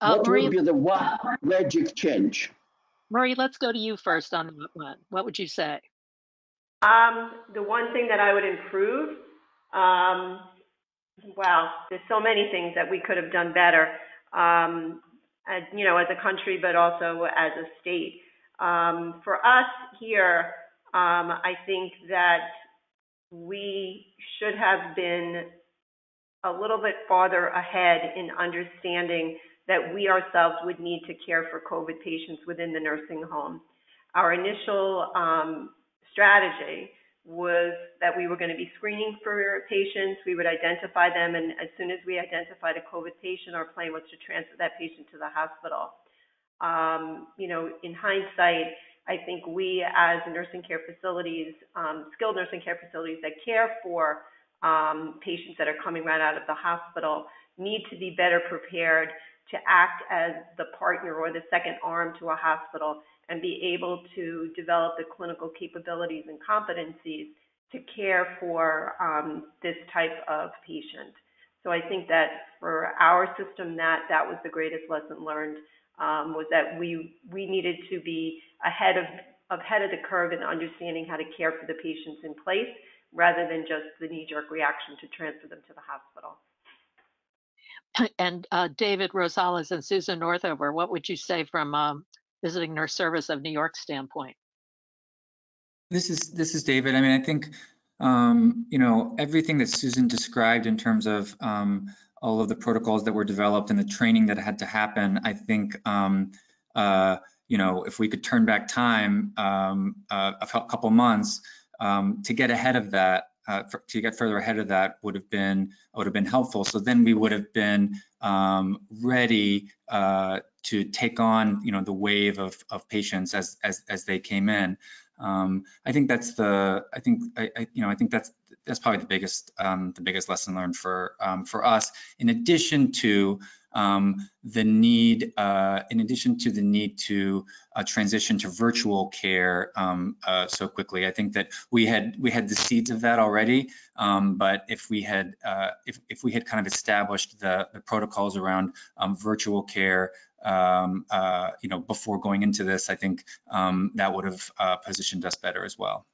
Uh, what Marie, would be the one magic change? Marie, let's go to you first on that one. What would you say? Um, the one thing that I would improve, um, wow, there's so many things that we could have done better, um, as, you know, as a country, but also as a state. Um, for us here, um, I think that we should have been a little bit farther ahead in understanding that we ourselves would need to care for COVID patients within the nursing home. Our initial um, strategy was that we were going to be screening for patients. We would identify them, and as soon as we identified a COVID patient, our plan was to transfer that patient to the hospital. Um, you know, in hindsight, I think we as nursing care facilities, um, skilled nursing care facilities that care for um, patients that are coming right out of the hospital, need to be better prepared to act as the partner or the second arm to a hospital and be able to develop the clinical capabilities and competencies to care for um, this type of patient. So I think that for our system, that, that was the greatest lesson learned, um, was that we, we needed to be ahead of, ahead of the curve in understanding how to care for the patients in place rather than just the knee-jerk reaction to transfer them to the hospital. And uh, David Rosales and Susan Northover, what would you say from um, Visiting Nurse Service of New York standpoint? This is this is David. I mean, I think um, you know, everything that Susan described in terms of um, all of the protocols that were developed and the training that had to happen. I think um, uh, you know, if we could turn back time um, uh, a couple months um, to get ahead of that. Uh, for, to get further ahead of that would have been would have been helpful. So then we would have been um, ready uh, to take on, you know, the wave of, of patients as, as as they came in. Um, I think that's the I think I, I you know I think that's that's probably the biggest um, the biggest lesson learned for um, for us. In addition to um, the need uh, in addition to the need to uh, transition to virtual care um, uh, so quickly, I think that we had we had the seeds of that already. Um, but if we had uh, if if we had kind of established the, the protocols around um, virtual care, um, uh, you know, before going into this, I think um, that would have uh, positioned us better as well.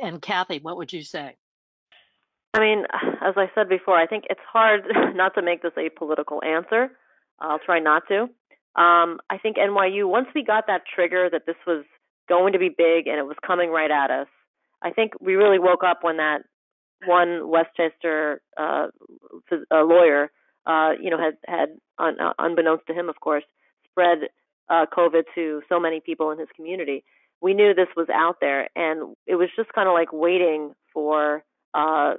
And Kathy, what would you say? I mean, as I said before, I think it's hard not to make this a political answer. I'll try not to. Um, I think N Y U, once we got that trigger that this was going to be big and it was coming right at us, I think we really woke up when that one Westchester uh, lawyer, uh, you know, had, had un unbeknownst to him, of course, spread uh, COVID to so many people in his community. We knew this was out there, and it was just kind of like waiting for uh,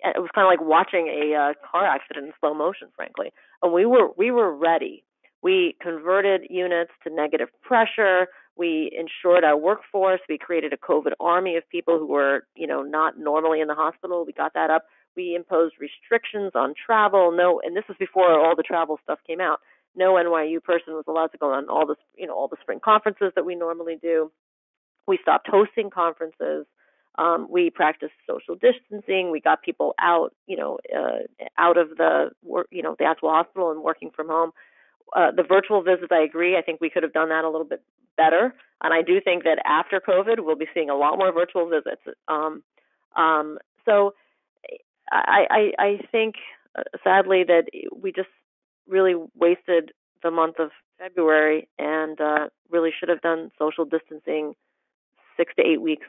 it was kind of like watching a uh, car accident in slow motion, frankly. And we were we were ready. We converted units to negative pressure. We ensured our workforce. We created a COVID army of people who were, you know, not normally in the hospital. We got that up. We imposed restrictions on travel. No, and this was before all the travel stuff came out. No N Y U person was allowed to go on all the, you know, all the spring conferences that we normally do. We stopped hosting conferences. Um, we practiced social distancing. We got people out, you know, uh, out of the, you know, the actual hospital and working from home. Uh, the virtual visits, I agree. I think we could have done that a little bit better. And I do think that after COVID, we'll be seeing a lot more virtual visits. Um, um, so I, I, I think, uh, sadly, that we just really wasted the month of February and uh, really should have done social distancing six to eight weeks,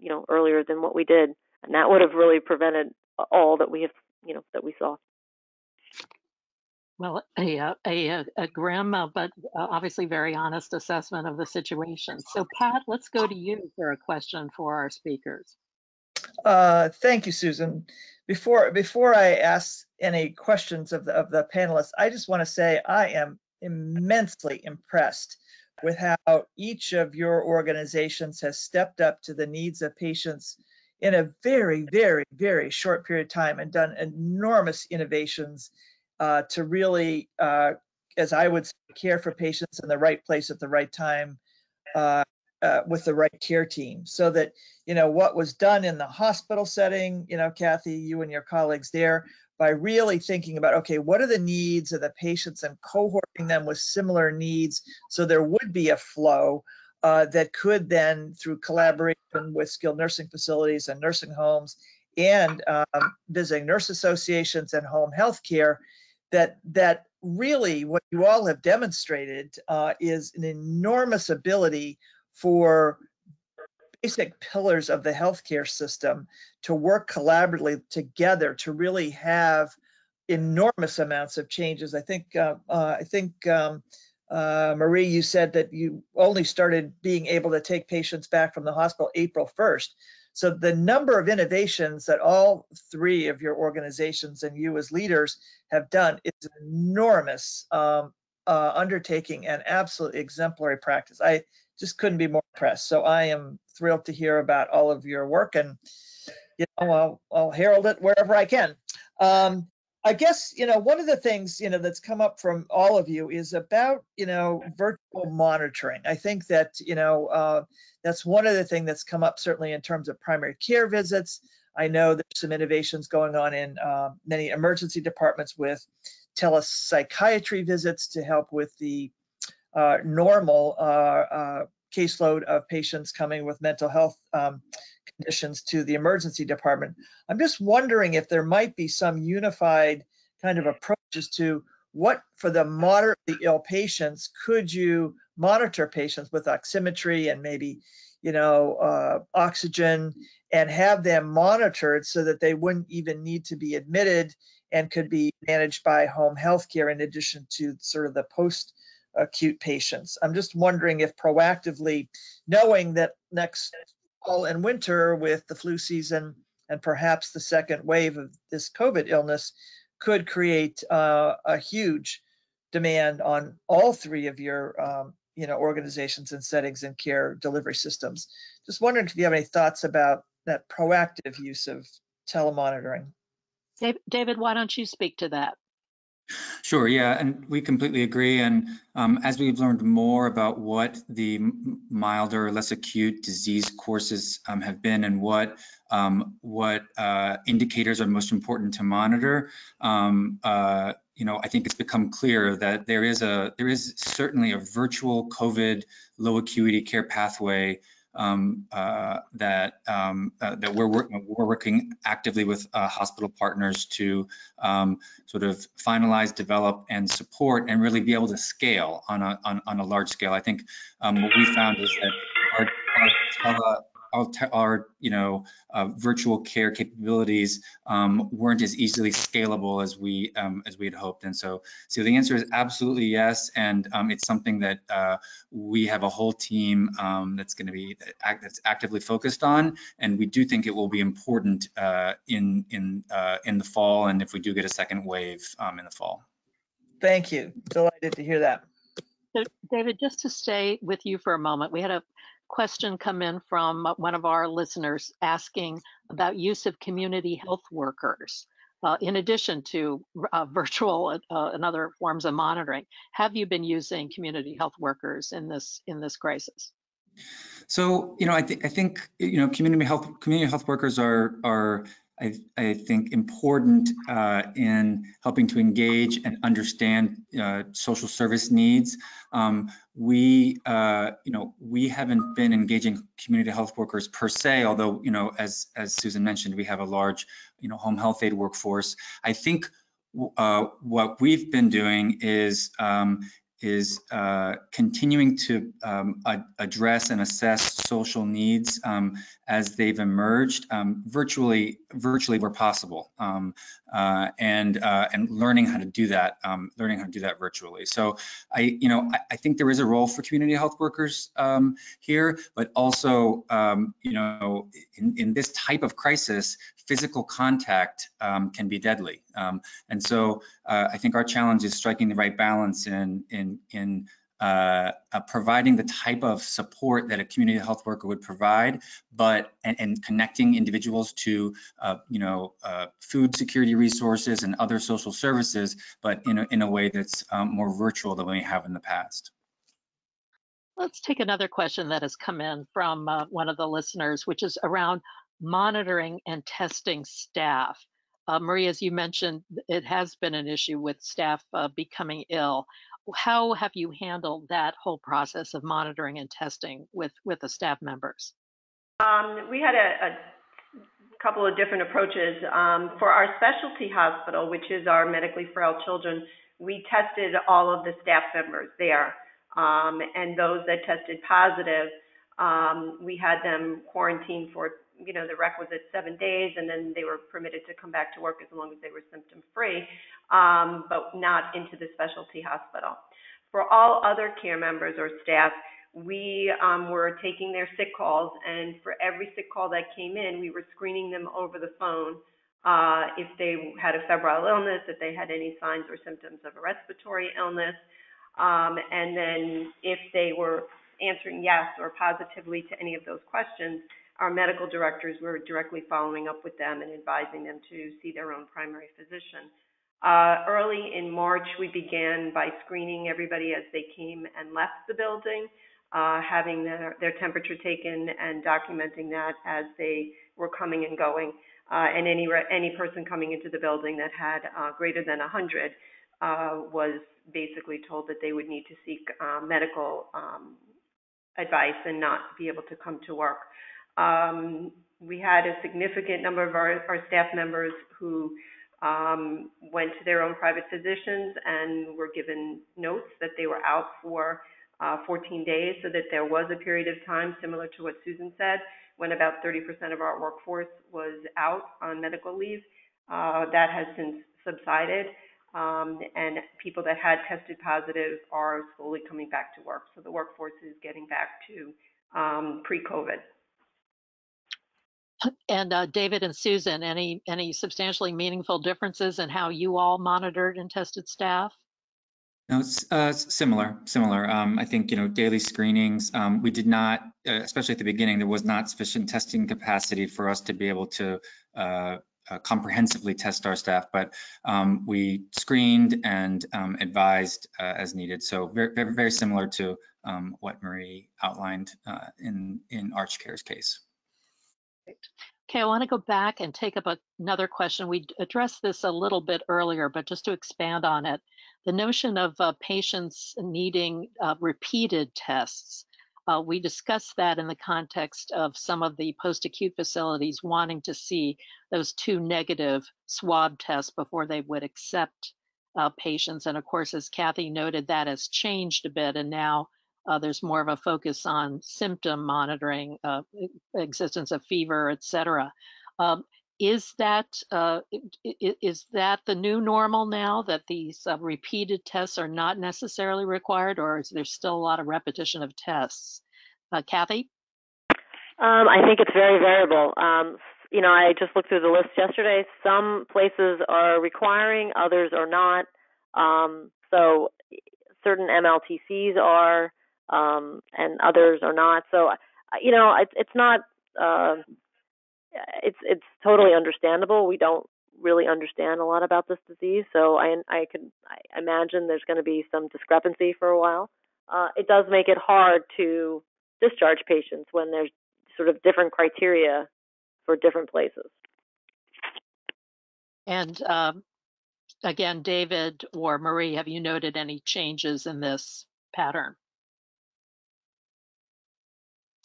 you know, earlier than what we did, and that would have really prevented all that we have you know, that we saw. Well, a, a, a grim, uh, but uh, obviously very honest assessment of the situation. So, Pat, let's go to you for a question for our speakers. Uh, thank you, Susan. Before before I ask any questions of the, of the panelists, I just want to say I am immensely impressed with how each of your organizations has stepped up to the needs of patients in a very, very, very short period of time and done enormous innovations uh, to really, uh, as I would say, care for patients in the right place at the right time uh, uh, with the right care team. So that, you know, what was done in the hospital setting, you know, Kathy, you and your colleagues there, by really thinking about, okay, what are the needs of the patients and cohorting them with similar needs so there would be a flow uh, that could then, through collaboration with skilled nursing facilities and nursing homes and um, visiting nurse associations and home health care, that, that really what you all have demonstrated uh, is an enormous ability for basic pillars of the healthcare system to work collaboratively together to really have enormous amounts of changes. I think uh, uh, I think um, uh, Marie, you said that you only started being able to take patients back from the hospital April first. So the number of innovations that all three of your organizations and you as leaders have done is an enormous um, uh, undertaking and absolutely exemplary practice. I just couldn't be more impressed. So I am thrilled to hear about all of your work, and you know, I'll, I'll herald it wherever I can. Um, I guess, you know, one of the things, you know, that's come up from all of you is about, you know, virtual monitoring. I think that, you know, uh, that's one other thing that's come up, certainly in terms of primary care visits. I know there's some innovations going on in uh, many emergency departments with telepsychiatry visits to help with the uh, normal uh, uh, caseload of patients coming with mental health um, conditions to the emergency department. I'm just wondering if there might be some unified kind of approaches to what, for the moderately ill patients, could you monitor patients with oximetry and maybe, you know, uh, oxygen, and have them monitored so that they wouldn't even need to be admitted and could be managed by home health care in addition to sort of the post acute patients. I'm just wondering if proactively, knowing that next fall and winter with the flu season and perhaps the second wave of this COVID illness could create uh, a huge demand on all three of your um, you know, organizations and settings and care delivery systems. Just wondering if you have any thoughts about that proactive use of telemonitoring. David, why don't you speak to that? Sure, yeah, and we completely agree. And um, as we've learned more about what the milder, less acute disease courses um, have been and what um, what uh, indicators are most important to monitor, um, uh, you know, I think it's become clear that there is a there is certainly a virtual COVID low acuity care pathway Um, uh, that um, uh, that we're, work we're working actively with uh, hospital partners to um, sort of finalize, develop, and support, and really be able to scale on a on, on a large scale. I think um, what we found is that our our, tele, our, our you know uh, virtual care capabilities um, weren't as easily scalable as we um, as we had hoped, and so so the answer is absolutely yes, and um, it's something that uh, we have a whole team um, that's going to be that's actively focused on, and we do think it will be important uh, in in uh, in the fall, and if we do get a second wave um, in the fall. Thank you. Delighted to hear that. So, David, just to stay with you for a moment, we had a question come in from one of our listeners asking about use of community health workers uh, in addition to uh, virtual uh, and other forms of monitoring. Have you been using community health workers in this in this crisis? So, you know, I, th I think, you know, community health community health workers are are I, I think important uh, in helping to engage and understand uh, social service needs. Um, we, uh, you know, we haven't been engaging community health workers per se, although, you know, as as Susan mentioned, we have a large, you know, home health aid workforce. I think uh, what we've been doing is um, is uh, continuing to um, ad address and assess social needs um, as they've emerged um, virtually, virtually where possible, um, uh, and uh, and learning how to do that, um, learning how to do that virtually. So I, you know, I, I think there is a role for community health workers um, here, but also, um, you know, in, in this type of crisis, physical contact um, can be deadly, um, and so uh, I think our challenge is striking the right balance in in in. Uh, uh, providing the type of support that a community health worker would provide, but and, and connecting individuals to, uh, you know, uh, food security resources and other social services, but in a, in a way that's um, more virtual than we have in the past. Let's take another question that has come in from uh, one of the listeners, which is around monitoring and testing staff. Uh, Marie, as you mentioned, it has been an issue with staff uh, becoming ill. How have you handled that whole process of monitoring and testing with, with the staff members? Um, we had a, a couple of different approaches. Um, for our specialty hospital, which is our medically frail children, we tested all of the staff members there. Um, and those that tested positive, um, we had them quarantined for, you know, the requisite seven days, and then they were permitted to come back to work as long as they were symptom-free, um, but not into the specialty hospital. For all other care members or staff, we um, were taking their sick calls, and for every sick call that came in, we were screening them over the phone uh, if they had a febrile illness, if they had any signs or symptoms of a respiratory illness, um, and then if they were answering yes or positively to any of those questions, our medical directors were directly following up with them and advising them to see their own primary physician. Uh, early in March, we began by screening everybody as they came and left the building, uh, having their, their temperature taken and documenting that as they were coming and going. Uh, and any, any person coming into the building that had uh, greater than one hundred uh, was basically told that they would need to seek uh, medical um, advice and not be able to come to work. Um, we had a significant number of our, our staff members who um, went to their own private physicians and were given notes that they were out for uh, fourteen days, so that there was a period of time, similar to what Susan said, when about thirty percent of our workforce was out on medical leave. Uh, that has since subsided, um, and people that had tested positive are slowly coming back to work. So the workforce is getting back to um, pre-COVID. And uh, David and Susan, any any substantially meaningful differences in how you all monitored and tested staff? No, it's uh, similar, similar. Um, I think, you know, daily screenings, um, we did not, uh, especially at the beginning, there was not sufficient testing capacity for us to be able to uh, uh, comprehensively test our staff, but um, we screened and um, advised uh, as needed. So very, very, very similar to um, what Marie outlined uh, in, in ArchCare's case. Okay, I want to go back and take up another question. We addressed this a little bit earlier, but just to expand on it, the notion of uh, patients needing uh, repeated tests. Uh, we discussed that in the context of some of the post-acute facilities wanting to see those two negative swab tests before they would accept uh, patients. And of course, as Kathy noted, that has changed a bit, and now Uh, there's more of a focus on symptom monitoring, uh, existence of fever, et cetera. Um, is that uh, is that the new normal now, that these uh, repeated tests are not necessarily required, or is there still a lot of repetition of tests? Uh, Kathy? Um, I think it's very variable. Um, you know, I just looked through the list yesterday. Some places are requiring, others are not. Um, so certain M L T Cs are. Um, and others are not. So, you know, it, it's not, uh, it's it's totally understandable. We don't really understand a lot about this disease. So I, I can I imagine there's going to be some discrepancy for a while. Uh, it does make it hard to discharge patients when there's sort of different criteria for different places. And um, again, David or Marie, have you noted any changes in this pattern?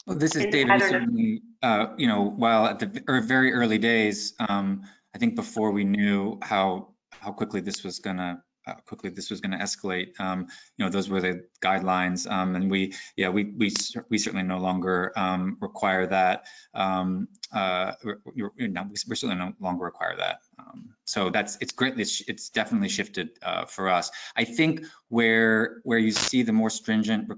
Well, this is David. Certainly, uh, you know, while at the or very early days, um, I think before we knew how how quickly this was going to how quickly this was going to escalate. Um, you know, those were the guidelines, um, and we, yeah, we we we certainly no longer um, require that. Um, uh, we're, we're, not, we're certainly no longer require that. Um, so that's it's greatly it's definitely shifted uh, for us. I think where where you see the more stringent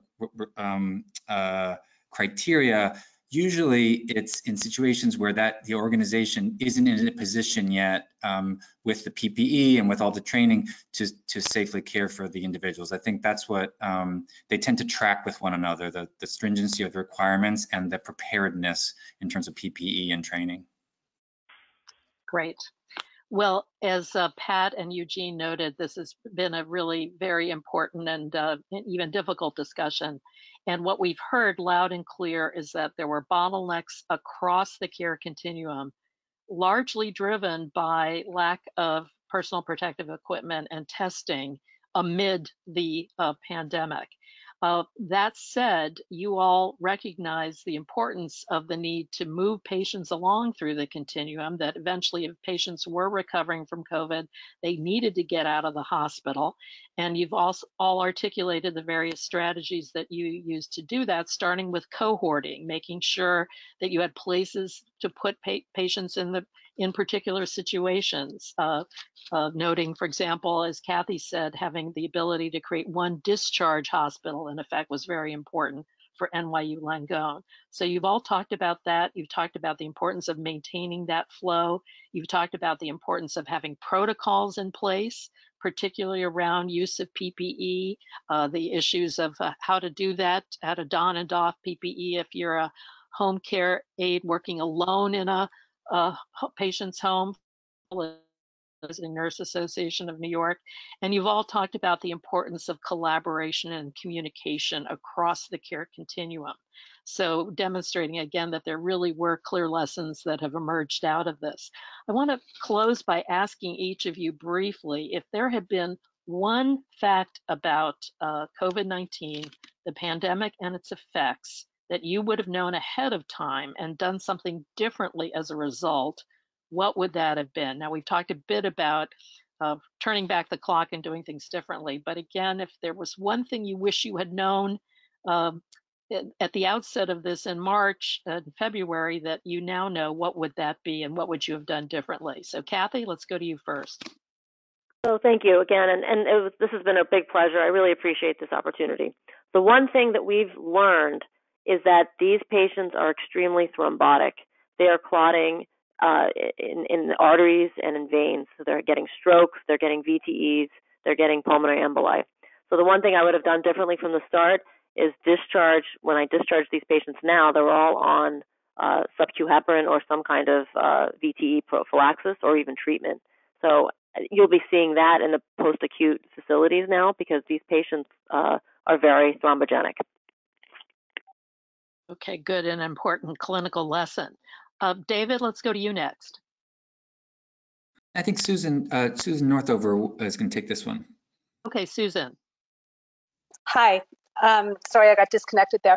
um, uh, criteria. Usually it's in situations where that the organization isn't in a position yet um, with the P P E and with all the training to, to safely care for the individuals. I think that's what um, they tend to track with one another, the, the stringency of the requirements and the preparedness in terms of P P E and training. Great. Well, as uh, Pat and Eugene noted, this has been a really very important and uh, even difficult discussion. And what we've heard loud and clear is that there were bottlenecks across the care continuum, largely driven by lack of personal protective equipment and testing amid the uh, pandemic. Uh, that said, you all recognize the importance of the need to move patients along through the continuum, that eventually if patients were recovering from COVID, they needed to get out of the hospital. And you've also all articulated the various strategies that you use to do that, starting with cohorting, making sure that you had places to put pa patients in the in particular situations, uh, uh, noting, for example, as Kathy said, having the ability to create one discharge hospital, in effect, was very important for N Y U Langone. So you've all talked about that. You've talked about the importance of maintaining that flow. You've talked about the importance of having protocols in place, particularly around use of P P E, uh, the issues of uh, how to do that, how to don and doff P P E if you're a home care aide working alone in a Uh, patient's home, Visiting Nurse Association of New York, and you've all talked about the importance of collaboration and communication across the care continuum. So demonstrating again that there really were clear lessons that have emerged out of this. I want to close by asking each of you briefly if there had been one fact about uh, COVID nineteen, the pandemic and its effects, that you would have known ahead of time and done something differently as a result, what would that have been? Now, we've talked a bit about uh, turning back the clock and doing things differently, but again, if there was one thing you wish you had known um, at the outset of this in March and uh, February that you now know, what would that be and what would you have done differently? So Kathy, let's go to you first. So thank you again, and, and it was, this has been a big pleasure. I really appreciate this opportunity. The one thing that we've learned is that these patients are extremely thrombotic. They are clotting uh, in, in the arteries and in veins. So they're getting strokes, they're getting V T Es, they're getting pulmonary emboli. So the one thing I would have done differently from the start is discharge. When I discharge these patients now, they're all on uh, sub-Q heparin or some kind of uh, V T E prophylaxis or even treatment. So you'll be seeing that in the post-acute facilities now because these patients uh, are very thrombogenic. Okay, good and important clinical lesson. Uh, David, let's go to you next. I think Susan uh, Susan Northover is going to take this one. Okay, Susan. Hi. Um, sorry, I got disconnected there.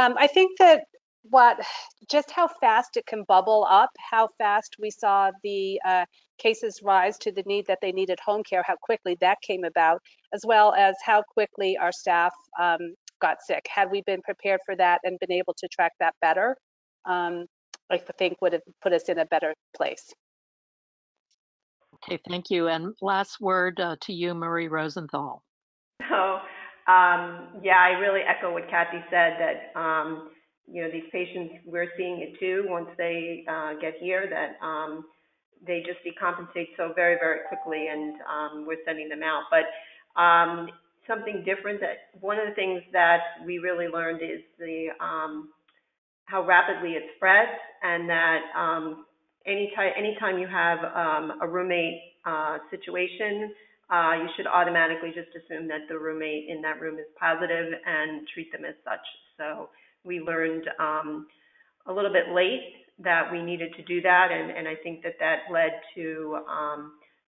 Um, I think that what just how fast it can bubble up, how fast we saw the uh, cases rise to the need that they needed home care, how quickly that came about, as well as how quickly our staff um, got sick. Had we been prepared for that and been able to track that better, um, I think would have put us in a better place. Okay, thank you. And last word uh, to you, Marie Rosenthal. Oh, um, yeah, I really echo what Kathy said, that um, you know, these patients, we're seeing it too, once they uh, get here, that um, they just decompensate so very, very quickly, and um, we're sending them out. But um, something different, that one of the things that we really learned is the um, how rapidly it spreads, and that um, any time anytime you have um, a roommate uh, situation, uh, you should automatically just assume that the roommate in that room is positive and treat them as such. So we learned um, a little bit late that we needed to do that, and, and I think that that led to um,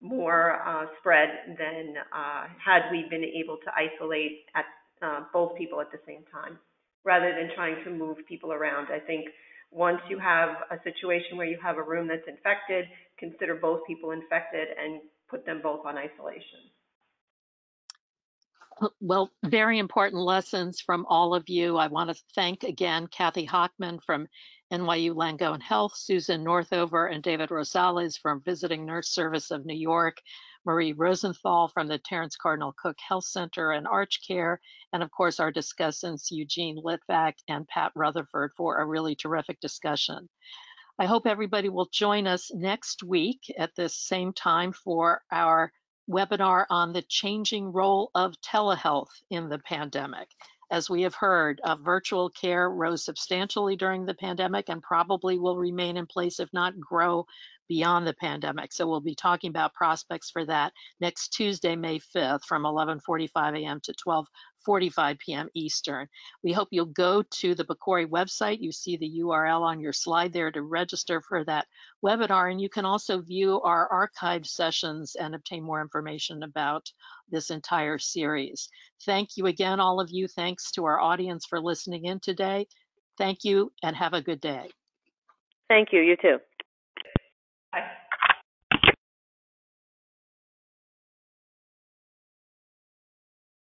more uh, spread than uh, had we been able to isolate at uh, both people at the same time, rather than trying to move people around. I think once you have a situation where you have a room that's infected, consider both people infected and put them both on isolation. Well, very important lessons from all of you. I want to thank again Kathy Hochman from N Y U Langone Health, Susan Northover and David Rosales from Visiting Nurse Service of New York, Marie Rosenthal from the Terence Cardinal Cooke Health Center and ArchCare, and of course our discussants Eugene Litvak and Pat Rutherford for a really terrific discussion. I hope everybody will join us next week at this same time for our webinar on the changing role of telehealth in the pandemic. As we have heard, uh, virtual care rose substantially during the pandemic and probably will remain in place, if not grow beyond the pandemic. So we'll be talking about prospects for that next Tuesday, May fifth from eleven forty-five a m to twelve forty-five p m Eastern. We hope you'll go to the PCORI website. You see the U R L on your slide there to register for that webinar, and you can also view our archive sessions and obtain more information about this entire series. Thank you again, all of you. Thanks to our audience for listening in today. Thank you and have a good day. Thank you. You too. Bye.